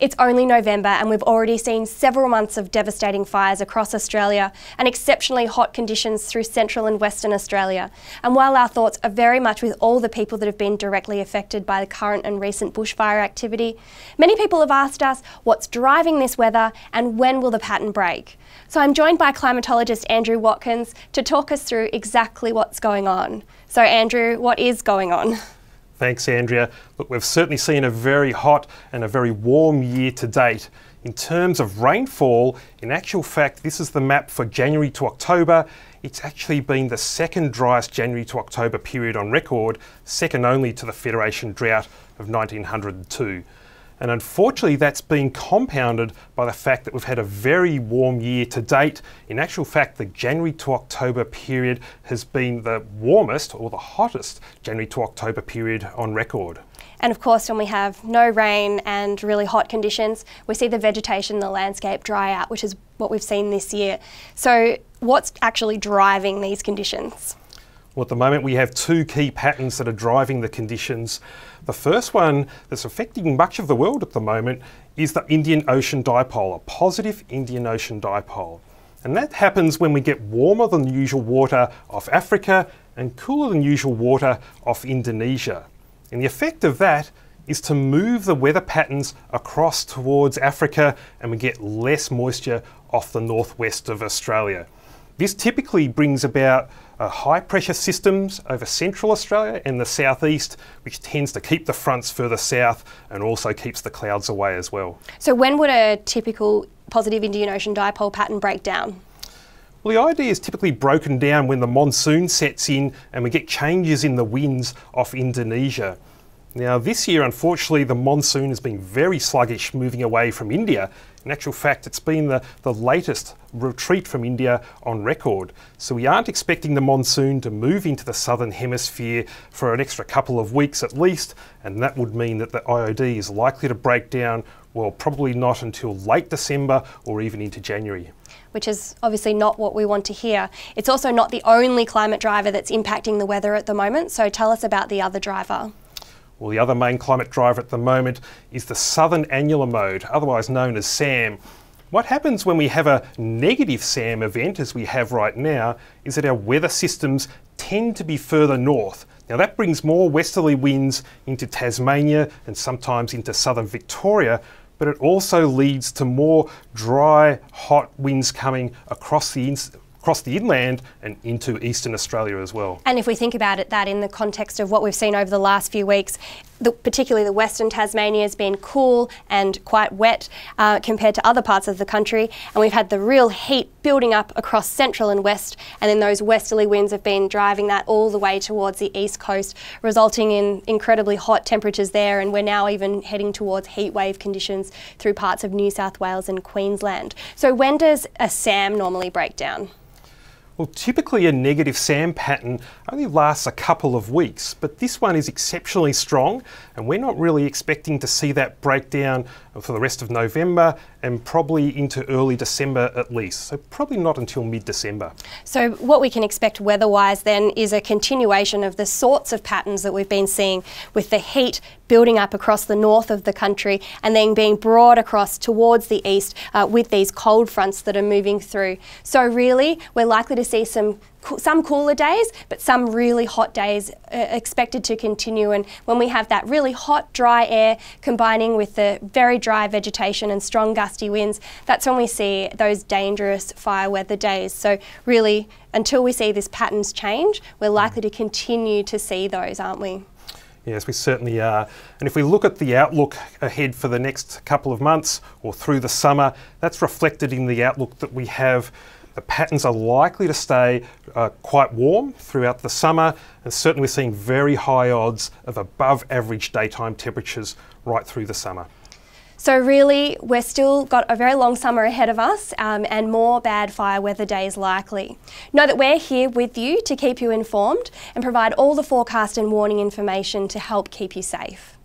It's only November and we've already seen several months of devastating fires across Australia and exceptionally hot conditions through central and western Australia. And while our thoughts are very much with all the people that have been directly affected by the current and recent bushfire activity, many people have asked us what's driving this weather and when will the pattern break? So I'm joined by climatologist Andrew Watkins to talk us through exactly what's going on. So Andrew, what is going on? Thanks, Andrea. Look, we've certainly seen a very hot and a very warm year to date. In terms of rainfall, in actual fact, this is the map for January to October. It's actually been the second driest January to October period on record, second only to the Federation drought of 1902. And unfortunately, that's been compounded by the fact that we've had a very warm year to date. In actual fact, the January to October period has been the warmest or the hottest January to October period on record. And of course, when we have no rain and really hot conditions, we see the vegetation, the landscape dry out, which is what we've seen this year. So what's actually driving these conditions? Well, at the moment we have two key patterns that are driving the conditions. The first one that's affecting much of the world at the moment is the Indian Ocean Dipole, a positive Indian Ocean Dipole. And that happens when we get warmer than usual water off Africa and cooler than usual water off Indonesia. And the effect of that is to move the weather patterns across towards Africa, and we get less moisture off the northwest of Australia. This typically brings about high pressure systems over central Australia and the southeast, which tends to keep the fronts further south and also keeps the clouds away as well. So when would a typical positive Indian Ocean dipole pattern break down? Well, the idea is typically broken down when the monsoon sets in and we get changes in the winds off Indonesia. Now this year, unfortunately, the monsoon has been very sluggish moving away from India. In actual fact, it's been the latest retreat from India on record. So we aren't expecting the monsoon to move into the southern hemisphere for an extra couple of weeks at least, and that would mean that the IOD is likely to break down, well, probably not until late December or even into January. Which is obviously not what we want to hear. It's also not the only climate driver that's impacting the weather at the moment, so tell us about the other driver. Well, the other main climate driver at the moment is the Southern Annular Mode, otherwise known as SAM. What happens when we have a negative SAM event, as we have right now, is that our weather systems tend to be further north. Now that brings more westerly winds into Tasmania and sometimes into southern Victoria, but it also leads to more dry, hot winds coming across the inland and into eastern Australia as well. And if we think about it, that in the context of what we've seen over the last few weeks, particularly the western Tasmania has been cool and quite wet compared to other parts of the country, and we've had the real heat building up across central and west, and then those westerly winds have been driving that all the way towards the east coast, resulting in incredibly hot temperatures there, and we're now even heading towards heat wave conditions through parts of New South Wales and Queensland. So when does a SAM normally break down? Well, typically a negative SAM pattern only lasts a couple of weeks, but this one is exceptionally strong, and we're not really expecting to see that breakdown for the rest of November and probably into early December at least, so probably not until mid-December. So what we can expect weather-wise then is a continuation of the sorts of patterns that we've been seeing, with the heat building up across the north of the country and then being brought across towards the east with these cold fronts that are moving through. So really, we're likely to see some cooler days, but some really hot days expected to continue. And when we have that really hot, dry air combining with the very dry vegetation and strong gusty winds, that's when we see those dangerous fire weather days. So really, until we see these patterns change, we're likely to continue to see those, aren't we? Yes, we certainly are. And if we look at the outlook ahead for the next couple of months or through the summer, that's reflected in the outlook that we have. The patterns are likely to stay quite warm throughout the summer, and certainly we're seeing very high odds of above average daytime temperatures right through the summer. So really, we've still got a very long summer ahead of us and more bad fire weather days likely. Know that we're here with you to keep you informed and provide all the forecast and warning information to help keep you safe.